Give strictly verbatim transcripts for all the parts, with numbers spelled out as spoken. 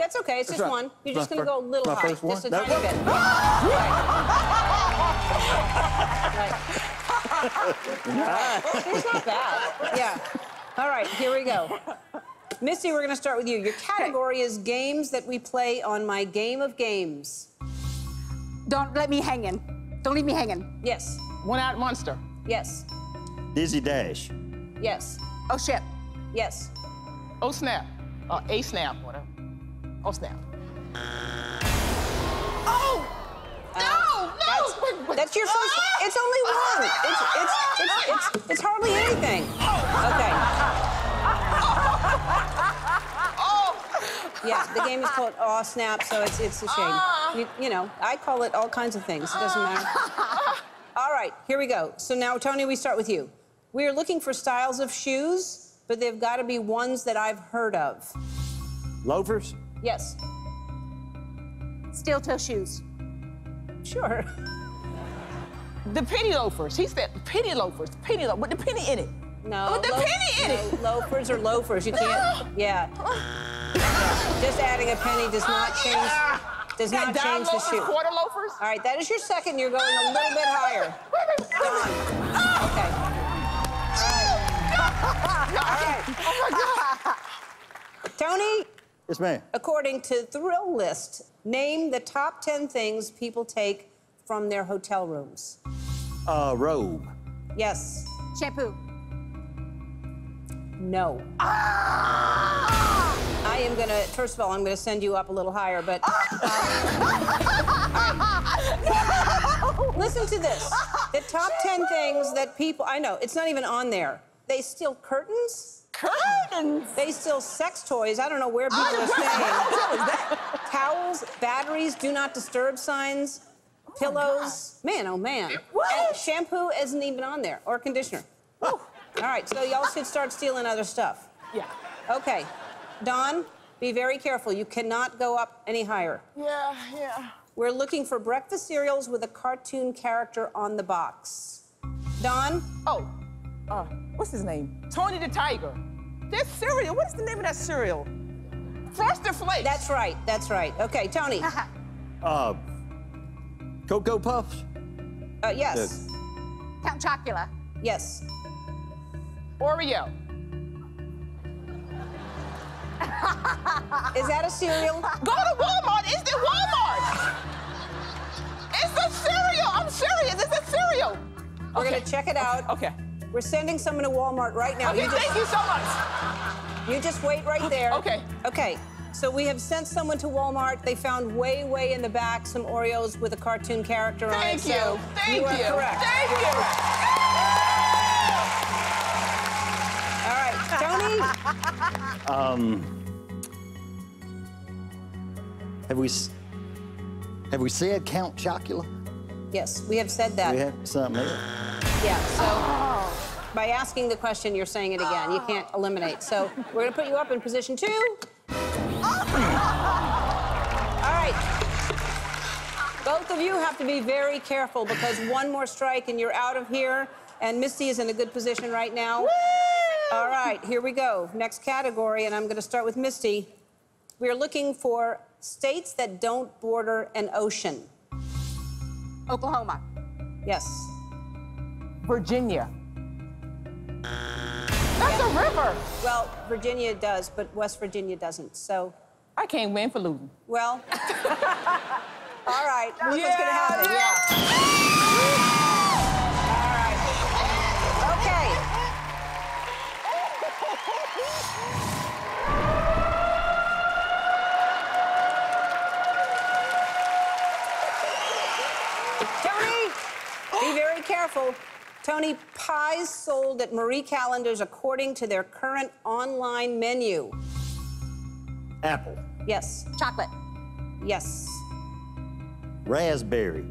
That's okay. It's just right. one. You're just going to go a little my high. First one? Just a that tiny bit. Right. It's not bad. Yeah. All right. Here we go. Misty, we're going to start with you. Your category is games that we play on my game of games. Don't let me hang in. Don't leave me hanging. Yes. One-eyed monster. Yes. Dizzy Dash. Yes. Oh, shit. Yes. Oh, snap. Or uh, A snap, whatever. Oh, snap. Oh! Uh, no! No! That's, wait, wait. That's your first... Ah! It's only one. Ah! It's, it's, it's, it's, it's, it's hardly anything. Oh. Okay. Oh. Yeah, the game is called Aw Snap, so it's, it's a shame. Ah. You, you know, I call it all kinds of things. It doesn't matter. Ah. All right, here we go. So now, Tony, we start with you. We are looking for styles of shoes, but they've got to be ones that I've heard of. Loafers? Yes. Steel-toe shoes. Sure. The penny loafers. He said penny loafers. Penny loafers. With the penny in it. No. With the penny in it. No, loafers are loafers. You can't. Yeah. Yeah. Just adding a penny does not change. Does not change the shoe. Quarter loafers. All right, that is your second. You're going a little bit higher. Come on. Okay. All right. Oh my God. Tony? Yes, ma'am. According to Thrill List, name the top ten things people take from their hotel rooms. Uh, robe. Yes. Shampoo. No. Ah! I am going to, first of all, I'm going to send you up a little higher, but... Ah! Um, no! Listen to this. The top ten things that people... I know, it's not even on there. They steal curtains. Curtains? They steal sex toys. I don't know where people oh, are staying. Towels, batteries, do not disturb signs, oh pillows. Man, oh man. What? And shampoo isn't even on there, or conditioner. Oh. All right, so y'all should start stealing other stuff. Yeah. Okay. Don, be very careful. You cannot go up any higher. Yeah, yeah. We're looking for breakfast cereals with a cartoon character on the box. Don? Oh. Uh, what's his name? Tony the Tiger. That cereal, what is the name of that cereal? Frosted Flakes. That's right, that's right. Okay, Tony. uh, Cocoa Puffs? Uh, yes. yes. Count Chocula. Yes. Oreo. Is that a cereal? Go to Walmart, it's the Walmart. It's a cereal, I'm serious, it's a cereal. We're okay. gonna check it out. Okay. okay. We're sending someone to Walmart right now. Okay, you just, thank you so much. You just wait right okay, there. Okay. Okay, so we have sent someone to Walmart. They found way, way in the back some Oreos with a cartoon character on it. Thank you. So thank you. Are you. Correct. Thank You're you. Correct. All right, Tony. Um, have we, have we said Count Chocula? Yes, we have said that. We have something else. Yeah, so oh. by asking the question, you're saying it again. Oh. You can't eliminate. So we're going to put you up in position two. Oh. All right. Both of you have to be very careful because one more strike and you're out of here. And Misty is in a good position right now. Woo! All right, here we go. Next category, and I'm going to start with Misty. We are looking for states that don't border an ocean. Oklahoma. Yes. Virginia. That's yeah. a river. Well, Virginia does, but West Virginia doesn't, so... I can't win for losing. Well... All right, that's yeah, what's gonna happen, yeah. yeah. All right. Okay. Tony, be very careful. Tony, pies sold at Marie Callender's according to their current online menu. Apple. Yes. Chocolate. Yes. Raspberry.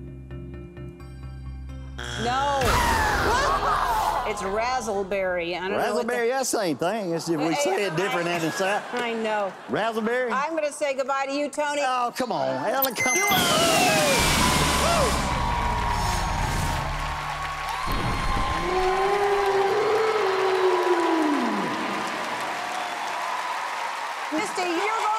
No. It's razzleberry. I don't razzleberry, know what the... that's the same thing. It's if we say it different than inside. I know. Razzleberry? I'm going to say goodbye to you, Tony. Oh, come on. Ellen, come you on. Misty, you're going